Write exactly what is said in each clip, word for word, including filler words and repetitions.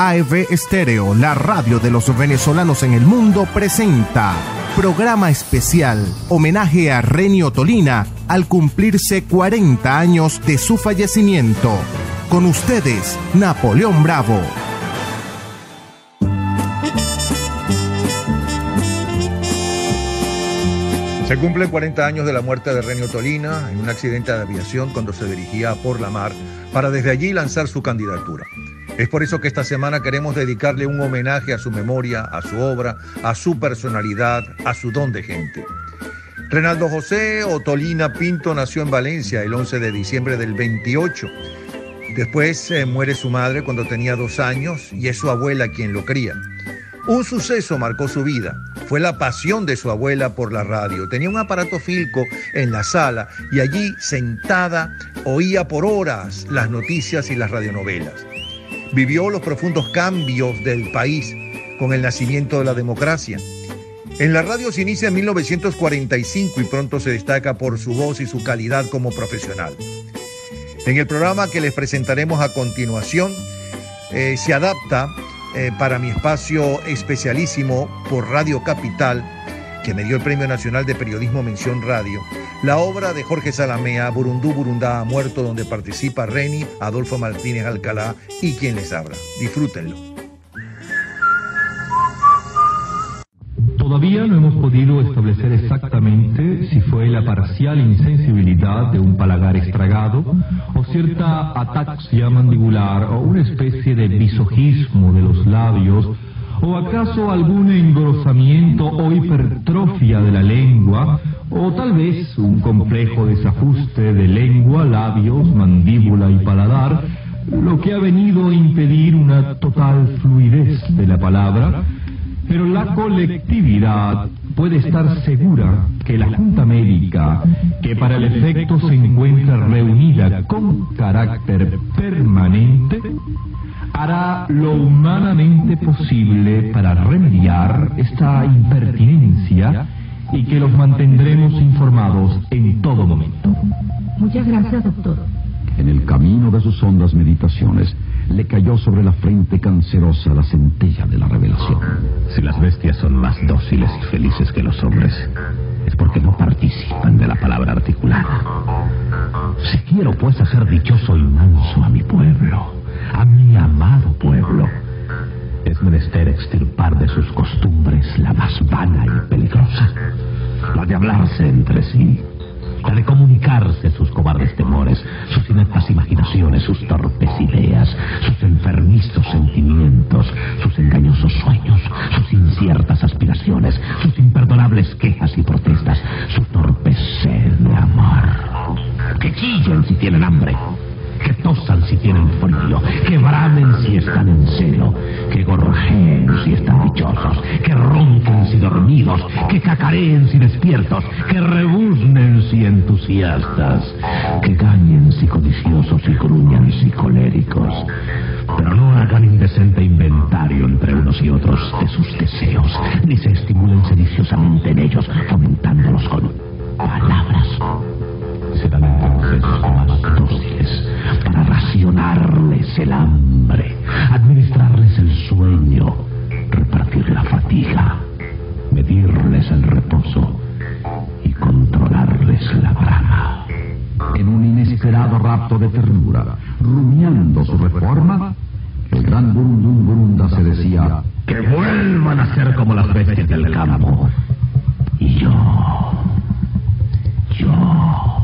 A E V Estéreo, la radio de los venezolanos en el mundo, presenta programa especial, homenaje a Renny Ottolina al cumplirse cuarenta años de su fallecimiento. Con ustedes, Napoleón Bravo. Se cumplen cuarenta años de la muerte de Renny Ottolina en un accidente de aviación cuando se dirigía por la mar para desde allí lanzar su candidatura. Es por eso que esta semana queremos dedicarle un homenaje a su memoria, a su obra, a su personalidad, a su don de gente. Reinaldo José Ottolina Pinto nació en Valencia el once de diciembre del veintiocho. Después eh, muere su madre cuando tenía dos años y es su abuela quien lo cría. Un suceso marcó su vida, fue la pasión de su abuela por la radio. Tenía un aparato Philco en la sala y allí, sentada, oía por horas las noticias y las radionovelas. Vivió los profundos cambios del país con el nacimiento de la democracia. En la radio se inicia en mil novecientos cuarenta y cinco y pronto se destaca por su voz y su calidad como profesional. En el programa que les presentaremos a continuación, eh, se adapta Eh, para mi espacio especialísimo por Radio Capital, que me dio el Premio Nacional de Periodismo Mención Radio, la obra de Jorge Salamea, Burundú Burundá ha muerto, donde participa Renny, Adolfo Martínez Alcalá y quien les habla. Disfrútenlo. Todavía no hemos podido establecer exactamente si fue la parcial insensibilidad de un paladar estragado o cierta ataxia mandibular o una especie de visojismo de los labios o acaso algún engrosamiento o hipertrofia de la lengua o tal vez un complejo desajuste de lengua, labios, mandíbula y paladar, lo que ha venido a impedir una total fluidez de la palabra. Pero la colectividad puede estar segura que la Junta Médica, que para el efecto se encuentra reunida con carácter permanente, hará lo humanamente posible para remediar esta impertinencia y que los mantendremos informados en todo momento. Muchas gracias, doctor. En el camino de sus hondas meditaciones, le cayó sobre la frente cancerosa la centella de la revelación. Si las bestias son más dóciles y felices que los hombres, es porque no participan de la palabra articulada. Si quiero, pues, hacer dichoso y manso a mi pueblo, a mi amado pueblo, es menester extirpar de sus costumbres la más vana y peligrosa, la de hablarse entre sí, la de comunicarse sus cobardes temores, sus ineptas imaginaciones, sus torpes ideas, sus enfermizos sentimientos, sus engañosos sueños, sus inciertas aspiraciones, sus imperdonables quejas y protestas, su torpe sed de amor. Que chillen si tienen hambre, que tosan si tienen frío, que bramen si están en celo, que gorjeen si están dichosos, que ronquen si dormidos, que cacareen si despiertos, que rebuznen si entusiastas, que gañen si codiciosos y gruñan si coléricos. Pero no hagan indecente inventario entre unos y otros de sus deseos, ni se estimulen sediciosamente en ellos, fomentándolos con palabras. Serán entonces más dóciles para racionarles el hambre, administrarles el sueño, repartir la fatiga, medirles el reposo y controlarles la brama. En un inesperado rapto de ternura, rumiando su reforma, el gran Burundú Burundá se decía: que vuelvan a ser como las bestias del campo. Y yo, yo...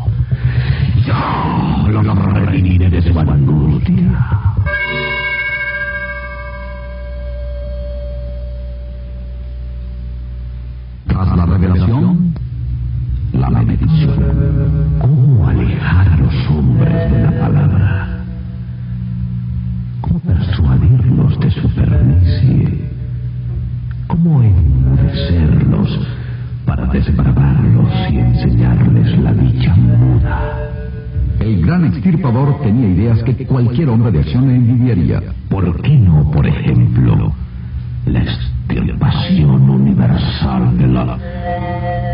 Yo lo redimiré de su angustia. Tras la revelación, la medición. ¿Cómo alejar a los hombres de la palabra? ¿Cómo persuadirlos de su pernicie? ¿Cómo enmudecerlos para desbarbarlos y enseñarles la dicha muda? El gran extirpador tenía ideas que cualquier hombre de acción le envidiaría. ¿Por qué no, por ejemplo, la extirpación universal de la...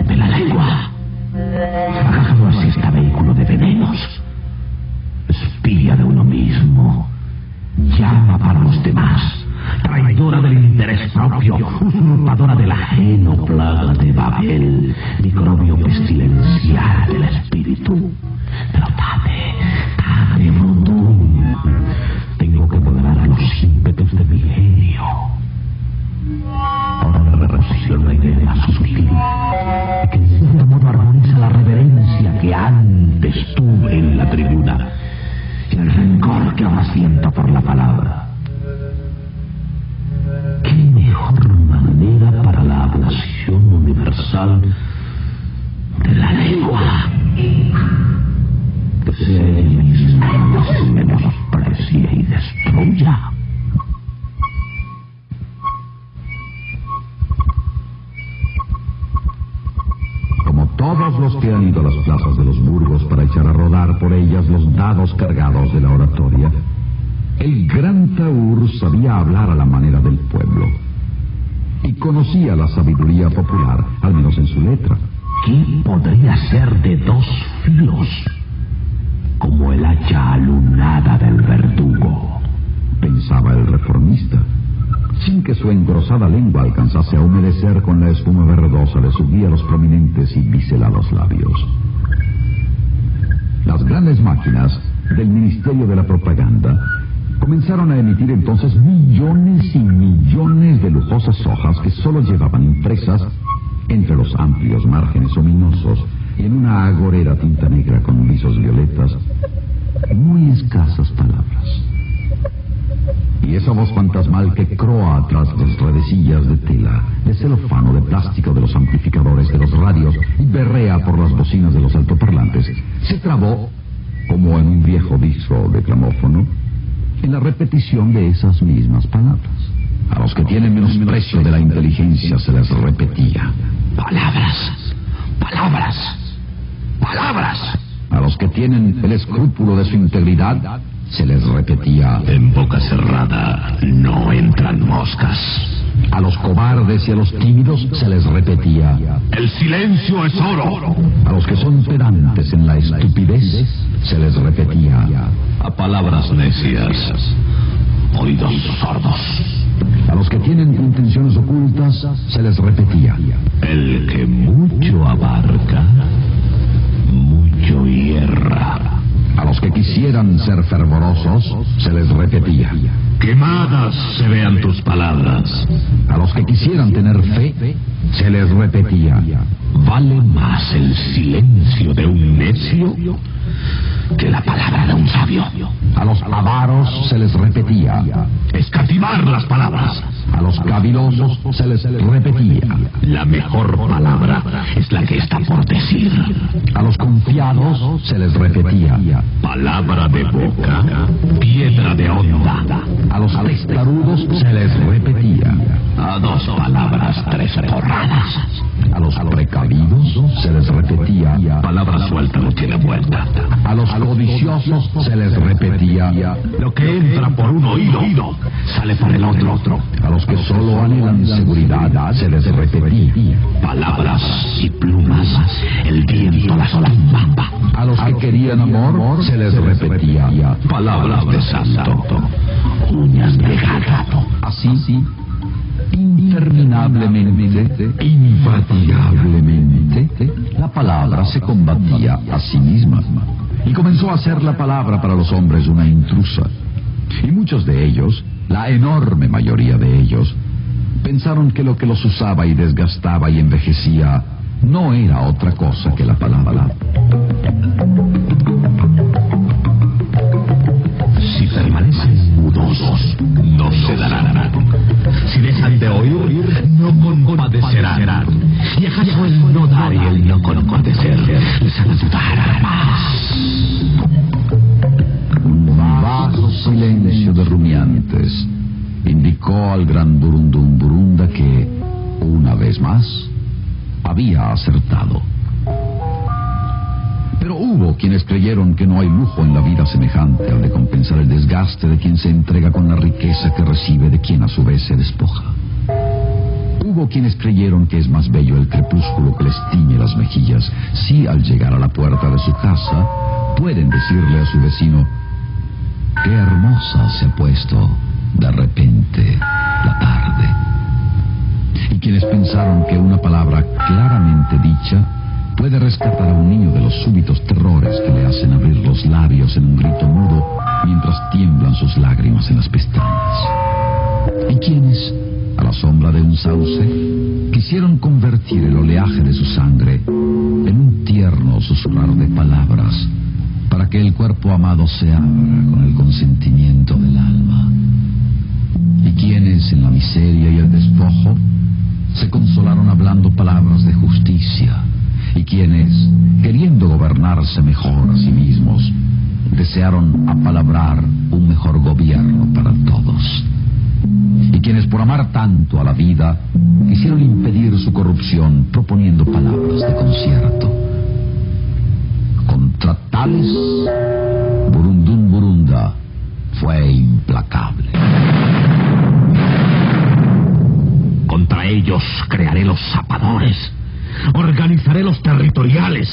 de la lengua? ¿Acaso no es este vehículo de venenos? Espía de uno mismo, llama para los demás, ajeno plaga de Babel, microbio pestilencial del espíritu. Pero tate, tate, Burundú. Tengo que moderar los ímpetus de mi genio. Ahora me revoluciona la idea de la sutil, que en cierto modo armoniza la reverencia que antes tuve en la tribuna y el rencor que ahora siento por la palabra. ¿Qué mejor manera para la ablación universal de la lengua? Que sea ella misma que se menosprecie y destruya. Como todos los que han ido a las plazas de los burgos para echar a rodar por ellas los dados cargados de la oratoria, el gran Taur sabía hablar a la manera del pueblo y conocía la sabiduría popular, al menos en su letra. ¿Qué podría ser de dos filos? Como el hacha alunada del verdugo, pensaba el reformista, sin que su engrosada lengua alcanzase a humedecer con la espuma verdosa de su guía los prominentes y biselados labios. Las grandes máquinas del Ministerio de la Propaganda comenzaron a emitir entonces millones y millones de lujosas hojas que solo llevaban impresas entre los amplios márgenes ominosos y en una agorera tinta negra con visos violetas muy escasas palabras. Y esa voz fantasmal que croa tras las redecillas de tela, de celofano, de plástico de los amplificadores de los radios y berrea por las bocinas de los altoparlantes, se trabó, como en un viejo disco de clamófono, en la repetición de esas mismas palabras. A los que tienen menosprecio de la inteligencia se les repetía: palabras, palabras, palabras. A los que tienen el escrúpulo de su integridad se les repetía: en boca cerrada no entran moscas. A los cobardes y a los tímidos se les repetía: el silencio es oro. A los que son pedantes en la estupidez se les repetía: a palabras necias, oídos sordos. A los que tienen intenciones ocultas se les repetía: el que mucho abarca, mucho hierra. A los que quisieran ser fervorosos se les repetía: quemadas se vean tus palabras. A los que quisieran tener fe se les repetía: vale más el silencio de un necio que la palabra de un sabio. A los avaros se les repetía: escatimar las palabras. A los cavilosos se les repetía: la mejor palabra es la que está por decir. A los confiados se les repetía: palabra de boca, piedra de onda. A los testarudos se les repetía: a dos palabras, tres porradas. A los precavidos se les repetía: palabra suelta no tiene vuelta. A los codiciosos se les repetía: lo que entra por un oído sale por el otro. A los que solo anhelan seguridad se les repetía: palabras y plumas, el viento las olamba. A los que querían amor se les repetía: palabras de santo, uñas de gato. Así, interminablemente, infatigablemente, la palabra se combatía a sí misma y comenzó a ser la palabra para los hombres una intrusa. Y muchos de ellos, la enorme mayoría de ellos, pensaron que lo que los usaba y desgastaba y envejecía no era otra cosa que la palabra. Si permanecen mudosos, no se darán. Si dejan de oír, no compadecerán. Y acaso el no dar y el no compadecer les ayudará más. Un vago silencio de rumiantes indicó al gran Burundú Burundá que, una vez más, había acertado. Pero hubo quienes creyeron que no hay lujo en la vida semejante al de compensar el desgaste de quien se entrega con la riqueza que recibe de quien a su vez se despoja. Hubo quienes creyeron que es más bello el crepúsculo que les tiñe las mejillas si al llegar a la puerta de su casa pueden decirle a su vecino: qué hermosa se ha puesto de repente la tarde. y quienes pensaron que una palabra claramente dicha puede rescatar a un niño de los súbitos terrores que le hacen abrir los labios en un grito mudo mientras tiemblan sus lágrimas en las pestañas. Y quienes, a la sombra de un sauce, quisieron convertir el oleaje de su sangre en un tierno susurrar de palabras para que el cuerpo amado se abra con el consentimiento del alma. Y quienes, en la miseria y el despojo, se consolaron hablando palabras de justicia. Y quienes, queriendo gobernarse mejor a sí mismos, desearon apalabrar un mejor gobierno para todos. Y quienes, por amar tanto a la vida, quisieron impedir su corrupción proponiendo palabras de concierto. Contra tales, Burundú Burundá fue implacable. Contra ellos crearé los zapadores, organizaré los territoriales,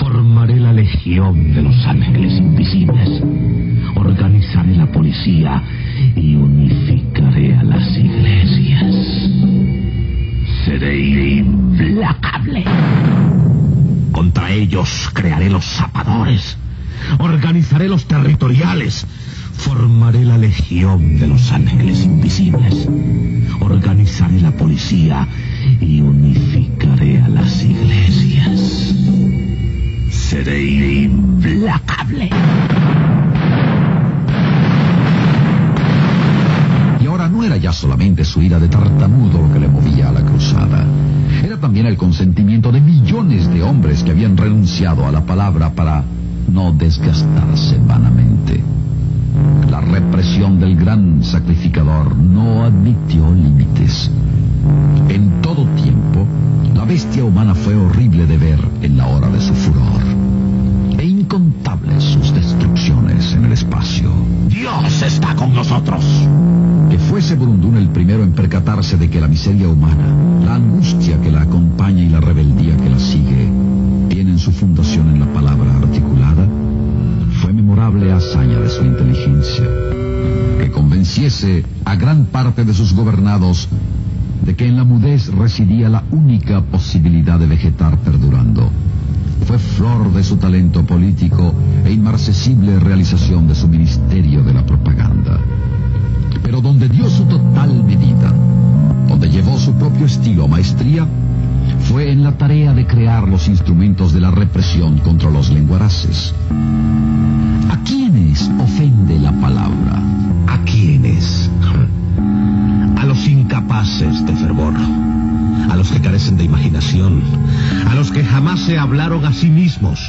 formaré la legión de los ángeles invisibles, organizaré la policía y unificaré a las iglesias. Seré implacable. Contra ellos crearé los zapadores, organizaré los territoriales, formaré la legión de los ángeles invisibles, organizaré la policía y unificaré a las iglesias. Seré implacable. Y ahora no era ya solamente su ira de tartamudo lo que le movía a la cruzada. Era también el consentimiento de millones de hombres que habían renunciado a la palabra para no desgastarse vanamente. La represión del gran sacrificador no admitió límites. En todo tiempo, la bestia humana fue horrible de ver en la hora de su furor, e incontables sus destrucciones en el espacio. ¡Dios está con nosotros! Que fuese Burundún el primero en percatarse de que la miseria humana, la angustia que la acompaña y la rebeldía que la sigue, tienen su fundación en la palabra articulada, fue memorable hazaña de su inteligencia, que convenciese a gran parte de sus gobernados de que en la mudez residía la única posibilidad de vegetar perdurando. Fue flor de su talento político e inmarcesible realización de su ministerio de la propaganda. Pero donde dio su total medida, donde llevó su propio estilo a maestría, fue en la tarea de crear los instrumentos de la represión contra los lenguaraces. ¿A quiénes ofende la palabra? ¿A quiénes? A los incapaces de fervor, a los que carecen de imaginación, a los que jamás se hablaron a sí mismos,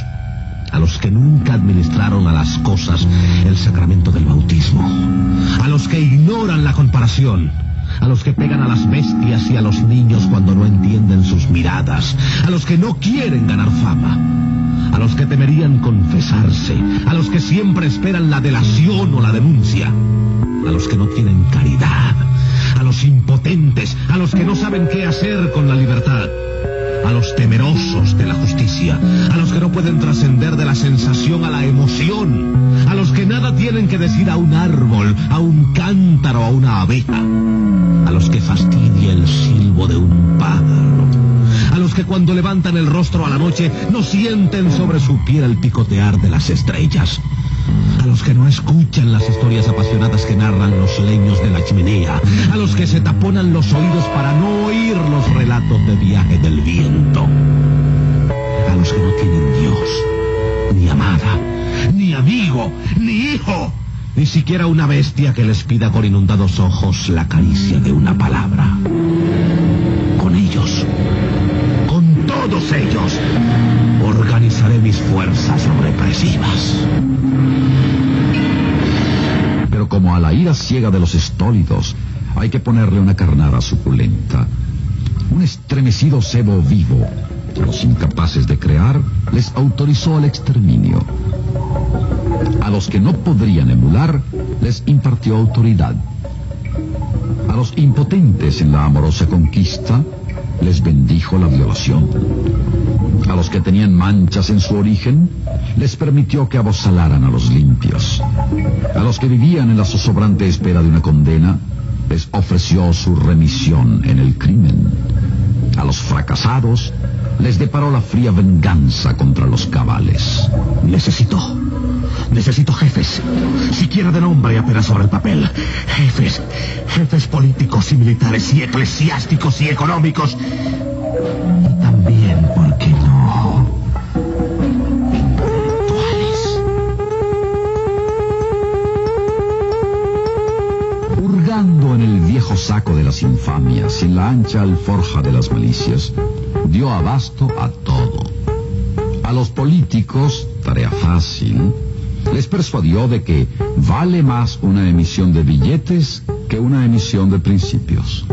a los que nunca administraron a las cosas el sacramento del bautismo, a los que ignoran la comparación, a los que pegan a las bestias y a los niños cuando no entienden sus miradas, a los que no quieren ganar fama, a los que temerían confesarse, a los que siempre esperan la delación o la denuncia, a los que no tienen caridad, a los impotentes, a los que no saben qué hacer con la libertad, a los temerosos de la justicia, a los que no pueden trascender de la sensación a la emoción, a los que nada tienen que decir a un árbol, a un cántaro, a una abeja, a los que fastidia el silbo de un pájaro, a los que cuando levantan el rostro a la noche no sienten sobre su piel el picotear de las estrellas, a los que no escuchan las historias apasionadas que narran los leños de la chimenea, a los que se taponan los oídos para no oír los relatos de viaje del viento, a los que no tienen Dios, ni amada, ni amigo, ni hijo, ni siquiera una bestia que les pida con inundados ojos la caricia de una palabra. Con ellos, con todos ellos, organizaré mis fuerzas represivas. Pero como a la ira ciega de los estólidos hay que ponerle una carnada suculenta, un estremecido cebo vivo, a los incapaces de crear les autorizó el exterminio. A los que no podrían emular les impartió autoridad. A los impotentes en la amorosa conquista les bendijo la violación. A los que tenían manchas en su origen, les permitió que abosalaran a los limpios. A los que vivían en la zozobrante espera de una condena, les ofreció su remisión en el crimen. A los fracasados les deparó la fría venganza contra los cabales. Necesito, necesito jefes, siquiera de nombre apenas sobre el papel. Jefes, jefes políticos y militares y eclesiásticos y económicos. Y también, ¿por qué no? Intelectuales. Hurgando en el viejo saco de las infamias y en la ancha alforja de las malicias, dio abasto a todo. A los políticos, tarea fácil, les persuadió de que vale más una emisión de billetes que una emisión de principios.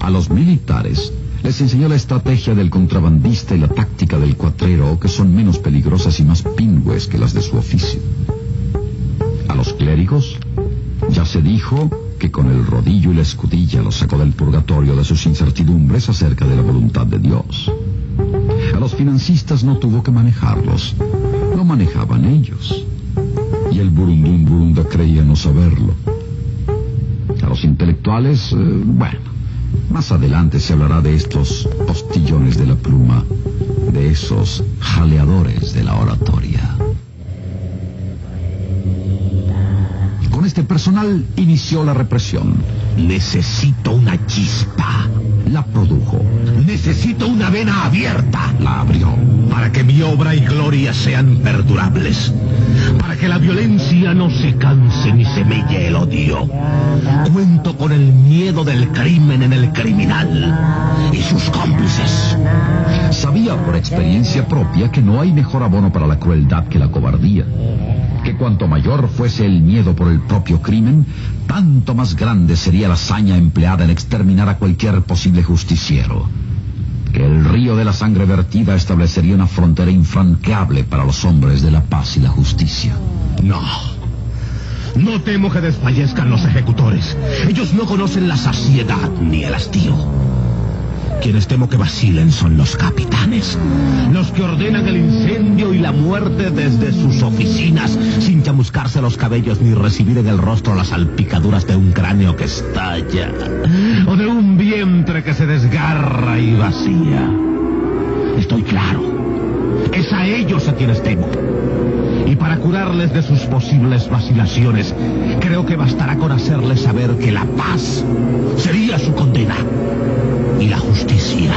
A los militares les enseñó la estrategia del contrabandista y la táctica del cuatrero, que son menos peligrosas y más pingües que las de su oficio. A los clérigos, ya se dijo que con el rodillo y la escudilla los sacó del purgatorio de sus incertidumbres acerca de la voluntad de Dios. A los financistas no tuvo que manejarlos, lo manejaban ellos. Y el Burundú Burundá creía no saberlo. A los intelectuales, eh, bueno, más adelante se hablará de estos postillones de la pluma, de esos jaleadores de la oratoria. Con este personal inició la represión. Necesito una chispa. La produjo. Necesito una vena abierta. La abrió. Para que mi obra y gloria sean perdurables. Para que la violencia no se canse ni semille el odio. Cuento con el miedo del crimen en el criminal y sus cómplices. Sabía por experiencia propia que no hay mejor abono para la crueldad que la cobardía. Que cuanto mayor fuese el miedo por el propio crimen, tanto más grande sería la hazaña empleada en exterminar a cualquier posible justiciero. Que el río de la sangre vertida establecería una frontera infranqueable para los hombres de la paz y la justicia. No, no temo que desfallezcan los ejecutores. Ellos no conocen la saciedad ni el hastío. Quienes temo que vacilen son los capitanes, los que ordenan el incendio y la muerte desde sus oficinas, sin chamuscarse los cabellos ni recibir en el rostro las salpicaduras de un cráneo que estalla, o de un vientre que se desgarra y vacía. Estoy claro, es a ellos a quienes temo. Y para curarles de sus posibles vacilaciones, creo que bastará con hacerles saber que la paz sería su condena. Y la justicia,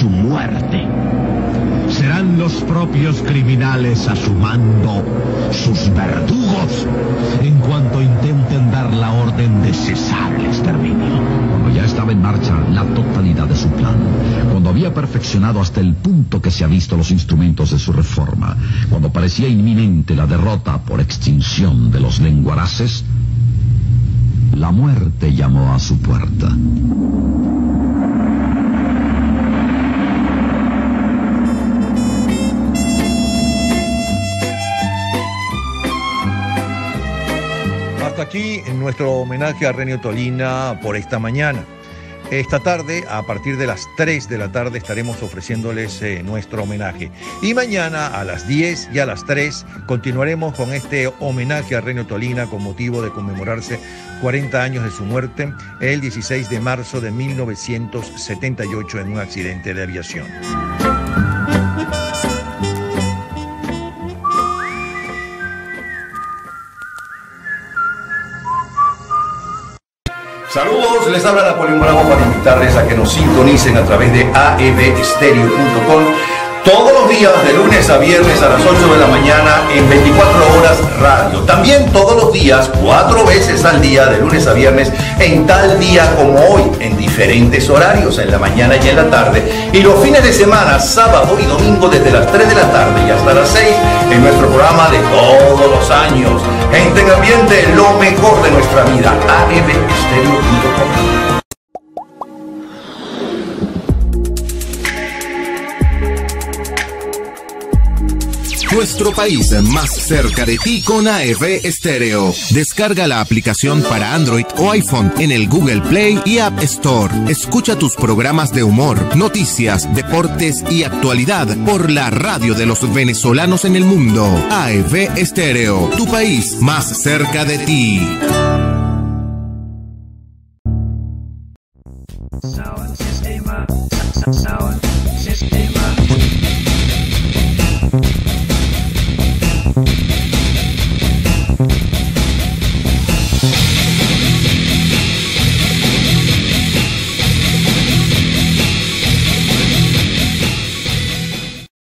su muerte. Serán los propios criminales asumando sus verdugos en cuanto intenten dar la orden de cesar el exterminio. Cuando ya estaba en marcha la totalidad de su plan, cuando había perfeccionado hasta el punto que se ha visto los instrumentos de su reforma, cuando parecía inminente la derrota por extinción de los lenguaraces, la muerte llamó a su puerta. Aquí en nuestro homenaje a Renny Ottolina por esta mañana. Esta tarde, a partir de las tres de la tarde, estaremos ofreciéndoles eh, nuestro homenaje. Y mañana a las diez y a las tres continuaremos con este homenaje a Renny Ottolina con motivo de conmemorarse cuarenta años de su muerte el dieciséis de marzo de mil novecientos setenta y ocho en un accidente de aviación. Saludos, les habla Napoleón Bravo para invitarles a que nos sintonicen a través de a e v estéreo punto com todos los días de lunes a viernes a las ocho de la mañana en veinticuatro horas radio. También todos los días, cuatro veces al día de lunes a viernes en tal día como hoy, en diferentes horarios, en la mañana y en la tarde. Y los fines de semana, sábado y domingo desde las tres de la tarde y hasta las seis en nuestro programa de todos los años. Gente en ambiente, lo mejor de nuestra vida. a e v estéreo punto com. Nuestro país más cerca de ti con A E V Estéreo. Descarga la aplicación para Android o iPhone en el Google Play y App Store. Escucha tus programas de humor, noticias, deportes y actualidad por la radio de los venezolanos en el mundo. A E V Estéreo, tu país más cerca de ti. Sound Sistema. Sound Sistema.